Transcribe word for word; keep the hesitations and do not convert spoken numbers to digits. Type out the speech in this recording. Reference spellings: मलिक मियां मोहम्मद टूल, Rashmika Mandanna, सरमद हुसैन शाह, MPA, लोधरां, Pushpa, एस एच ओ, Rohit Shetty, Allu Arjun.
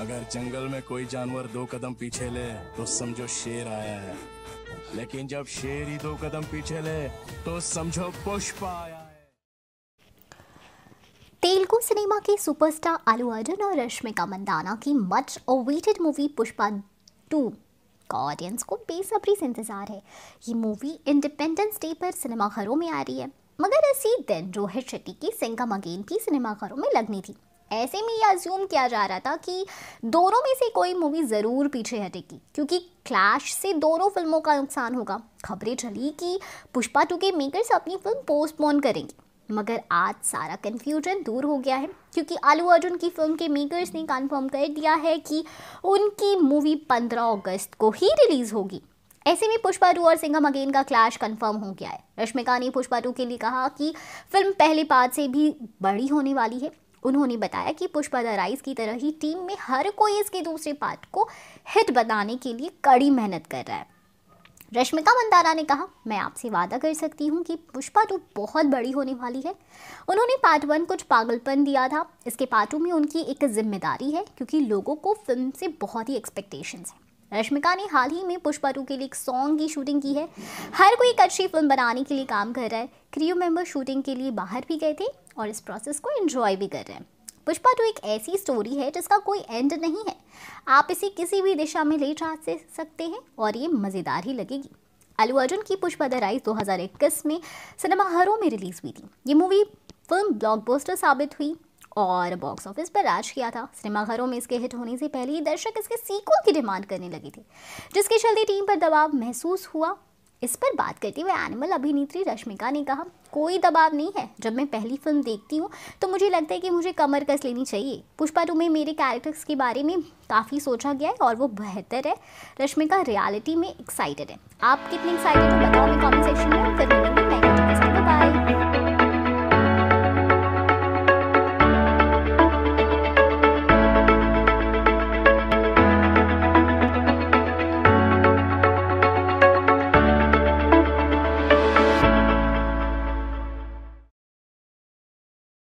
अगर जंगल में कोई जानवर दो कदम पीछे ले तो समझो शेर आया है, लेकिन जब शेर ही दो कदम पीछे ले तो समझो पुष्पा आया है। तेलुगु सिनेमा के सुपरस्टार अल्लू अर्जुन और रश्मिका मंदाना की much awaited movie Pushpa two का ऑडियंस को बेसब्री से इंतजार है। ये मूवी इंडिपेंडेंस डे पर सिनेमाघरों में आ रही है, मगर इसी दिन रोहित शेट्टी की सिंघम अगेन भी सिनेमाघरों में लगनी थी। ऐसे में यह अज्यूम किया जा रहा था कि दोनों में से कोई मूवी ज़रूर पीछे हटेगी, क्योंकि क्लैश से दोनों फिल्मों का नुकसान होगा। खबरें चली कि पुष्पा टू के मेकर्स अपनी फिल्म पोस्टपोन करेंगे, मगर आज सारा कन्फ्यूजन दूर हो गया है, क्योंकि अल्लू अर्जुन की फिल्म के मेकर्स ने कन्फर्म कर दिया है कि उनकी मूवी पंद्रह अगस्त को ही रिलीज़ होगी। ऐसे में पुष्पा टू और सिंघम अगेन का क्लैश कंफर्म हो गया है। रश्मिका ने पुष्पा टू के लिए कहा कि फिल्म पहले पार्ट से भी बड़ी होने वाली है। उन्होंने बताया कि पुष्पा द राइज की तरह ही टीम में हर कोई इसके दूसरे पार्ट को हिट बनाने के लिए कड़ी मेहनत कर रहा है। रश्मिका मंदाना ने कहा, मैं आपसे वादा कर सकती हूं कि पुष्पा टू बहुत बड़ी होने वाली है। उन्होंने पार्ट वन कुछ पागलपन दिया था, इसके पार्ट टू में उनकी एक जिम्मेदारी है, क्योंकि लोगों को फिल्म से बहुत ही एक्सपेक्टेशंस हैं। रश्मिका ने हाल ही में पुष्पा टू के लिए एक सॉन्ग की शूटिंग की है। हर कोई एक अच्छी फिल्म बनाने के लिए काम कर रहा है। क्रू मेंबर शूटिंग के लिए बाहर भी गए थे और इस प्रोसेस को एंजॉय भी कर रहे हैं। पुष्पा टू एक ऐसी स्टोरी है जिसका कोई एंड नहीं है। आप इसे किसी भी दिशा में ले जा सकते हैं और ये मज़ेदार ही लगेगी। अल्लू अर्जुन की पुष्पा द राइज दो हज़ार इक्कीस में सिनेमाघरों में रिलीज़ हुई थी। ये मूवी फिल्म ब्लॉकबस्टर साबित हुई और बॉक्स ऑफिस पर राज किया था। सिनेमाघरों में इसके हिट होने से पहले ही दर्शक इसके सीक्वल की डिमांड करने लगे थे, जिसके चलते टीम पर दबाव महसूस हुआ। इस पर बात करते हुए एनिमल अभिनेत्री रश्मिका ने कहा, कोई दबाव नहीं है। जब मैं पहली फिल्म देखती हूँ तो मुझे लगता है कि मुझे कमर कस लेनी चाहिए। पुष्पा टू में मेरे कैरेक्टर्स के बारे में काफ़ी सोचा गया है और वो बेहतर है। रश्मिका रियलिटी में एक्साइटेड है। आप कितने एक्साइटेड हो बताओ हमें कॉमेंट सेक्शन में।